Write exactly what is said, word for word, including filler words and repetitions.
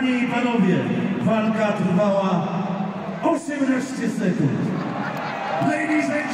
Panie i panowie, walka trwała osiemnaście sekund. Ladies and